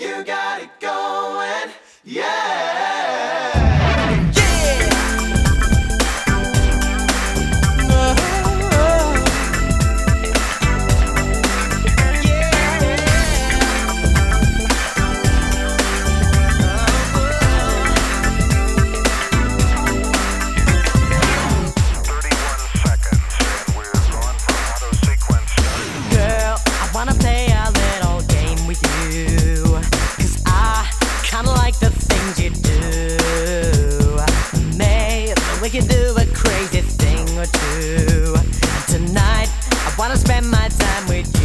You got it going, yeah. We could do a crazy thing or two. Tonight, I wanna spend my time with you.